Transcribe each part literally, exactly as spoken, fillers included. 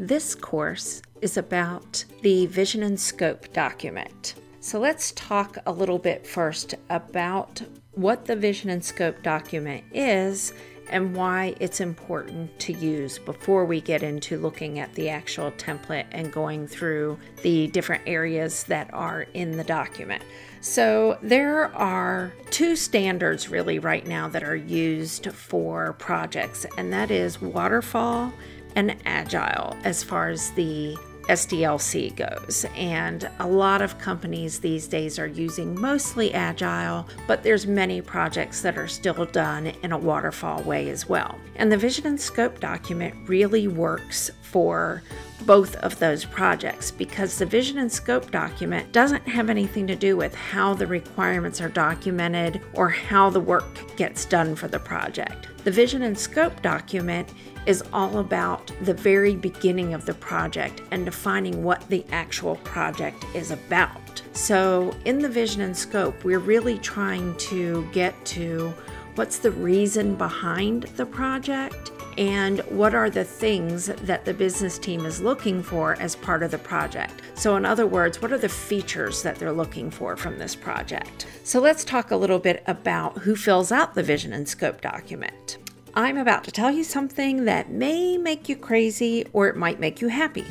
This course is about the vision and scope document. So let's talk a little bit first about what the vision and scope document is and why it's important to use before we get into looking at the actual template and going through the different areas that are in the document. So there are two standards really right now that are used for projects, and that is waterfall and agile as far as the S D L C goes, and a lot of companies these days are using mostly agile, but there's many projects that are still done in a waterfall way as well. And the vision and scope document really works for both of those projects, because the vision and scope document doesn't have anything to do with how the requirements are documented or how the work gets done for the project. The vision and scope document is all about the very beginning of the project and defining what the actual project is about. So in the vision and scope, we're really trying to get to what's the reason behind the project, and what are the things that the business team is looking for as part of the project. So in other words, what are the features that they're looking for from this project? So let's talk a little bit about who fills out the vision and scope document. I'm about to tell you something that may make you crazy, or it might make you happy.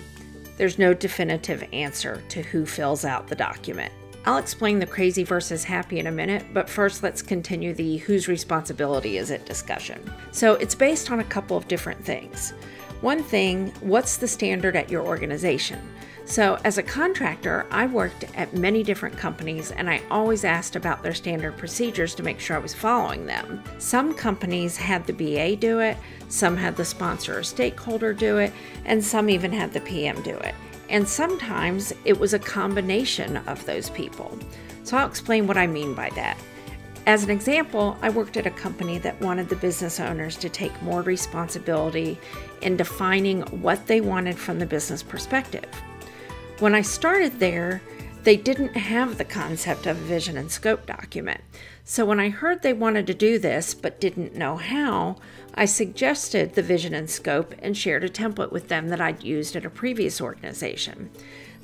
There's no definitive answer to who fills out the document. I'll explain the crazy versus happy in a minute, but first let's continue the whose responsibility is it discussion. So it's based on a couple of different things. One thing, what's the standard at your organization? So as a contractor, I worked at many different companies, and I always asked about their standard procedures to make sure I was following them. Some companies had the B A do it, some had the sponsor or stakeholder do it, and some even had the P M do it. And sometimes it was a combination of those people. So I'll explain what I mean by that. As an example, I worked at a company that wanted the business owners to take more responsibility in defining what they wanted from the business perspective. When I started there, they didn't have the concept of a vision and scope document. So when I heard they wanted to do this but didn't know how, I suggested the vision and scope and shared a template with them that I'd used at a previous organization.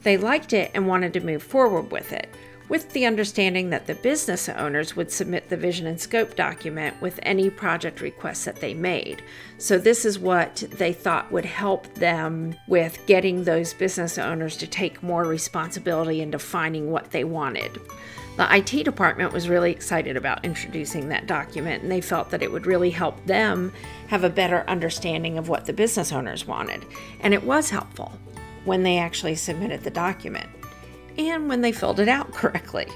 They liked it and wanted to move forward with it, with the understanding that the business owners would submit the vision and scope document with any project requests that they made. So this is what they thought would help them with getting those business owners to take more responsibility in defining what they wanted. The I T department was really excited about introducing that document, and they felt that it would really help them have a better understanding of what the business owners wanted. And it was helpful when they actually submitted the document, and when they filled it out correctly.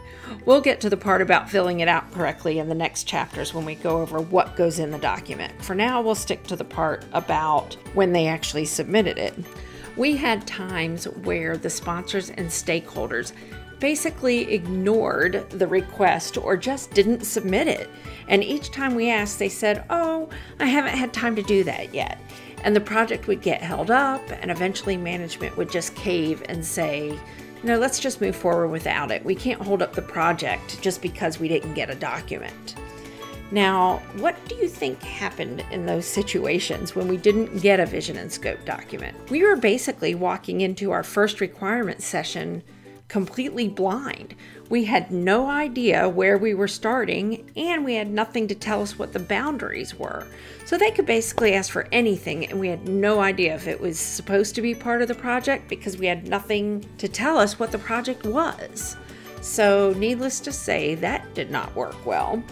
We'll get to the part about filling it out correctly in the next chapters when we go over what goes in the document. For now, we'll stick to the part about when they actually submitted it. We had times where the sponsors and stakeholders basically ignored the request or just didn't submit it. And each time we asked, they said, "Oh, I haven't had time to do that yet." And the project would get held up, and eventually management would just cave and say, "No, let's just move forward without it. We can't hold up the project just because we didn't get a document." Now, what do you think happened in those situations when we didn't get a vision and scope document? We were basically walking into our first requirements session completely blind. We had no idea where we were starting, and we had nothing to tell us what the boundaries were. So they could basically ask for anything, and we had no idea if it was supposed to be part of the project because we had nothing to tell us what the project was. So needless to say, that did not work well.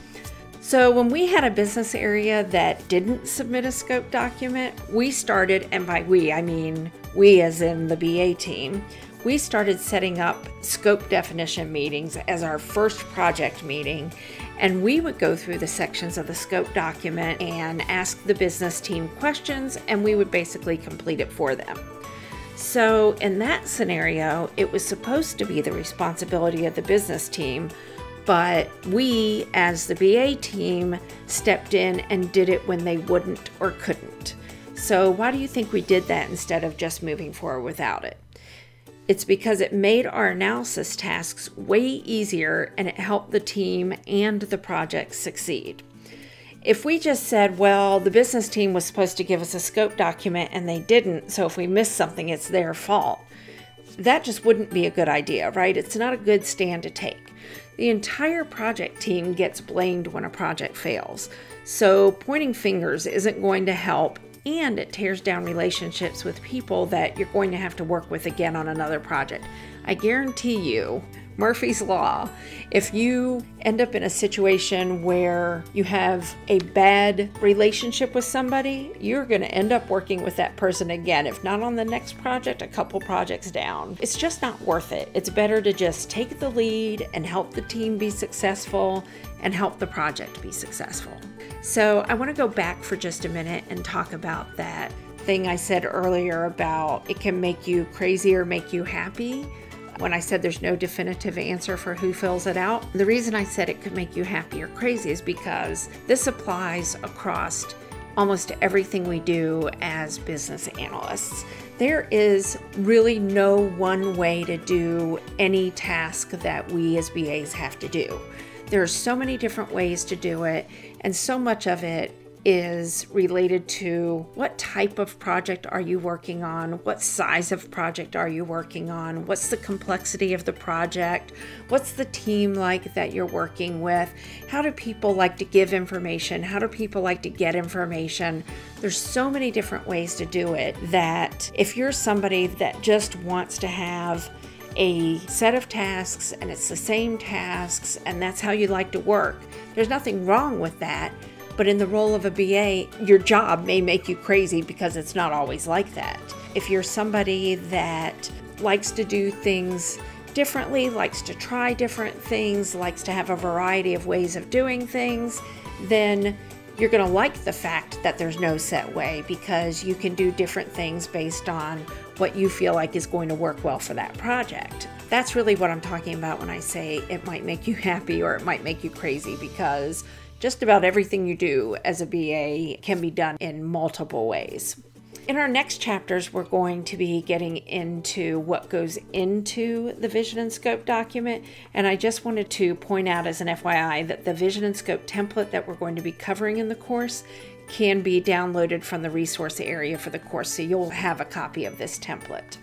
So when we had a business area that didn't submit a scope document, we started, and by we, I mean we as in the B A team, we started setting up scope definition meetings as our first project meeting, and we would go through the sections of the scope document and ask the business team questions, and we would basically complete it for them. So in that scenario, it was supposed to be the responsibility of the business team, but we as the B A team stepped in and did it when they wouldn't or couldn't. So why do you think we did that instead of just moving forward without it? It's because it made our analysis tasks way easier, and it helped the team and the project succeed. If we just said, well, the business team was supposed to give us a scope document and they didn't, so if we miss something, it's their fault, that just wouldn't be a good idea, right? It's not a good stand to take. The entire project team gets blamed when a project fails. So pointing fingers isn't going to help, and it tears down relationships with people that you're going to have to work with again on another project. I guarantee you, Murphy's Law, if you end up in a situation where you have a bad relationship with somebody, you're going to end up working with that person again. If not on the next project, a couple projects down. It's just not worth it. It's better to just take the lead and help the team be successful and help the project be successful. So I want to go back for just a minute and talk about that thing I said earlier about it can make you crazy or make you happy. When I said there's no definitive answer for who fills it out, the reason I said it could make you happy or crazy is because this applies across almost everything we do as business analysts. There is really no one way to do any task that we as B As have to do. There are so many different ways to do it, and so much of it is related to what type of project are you working on, what size of project are you working on, what's the complexity of the project, what's the team like that you're working with, how do people like to give information, how do people like to get information. There's so many different ways to do it that if you're somebody that just wants to have a set of tasks and it's the same tasks and that's how you like to work, there's nothing wrong with that. But in the role of a B A, your job may make you crazy because it's not always like that. If you're somebody that likes to do things differently, likes to try different things, likes to have a variety of ways of doing things, then you're going to like the fact that there's no set way because you can do different things based on what you feel like is going to work well for that project. That's really what I'm talking about when I say it might make you happy or it might make you crazy, because just about everything you do as a B A can be done in multiple ways. In our next chapters, we're going to be getting into what goes into the vision and scope document. And I just wanted to point out as an F Y I that the vision and scope template that we're going to be covering in the course can be downloaded from the resource area for the course. So you'll have a copy of this template.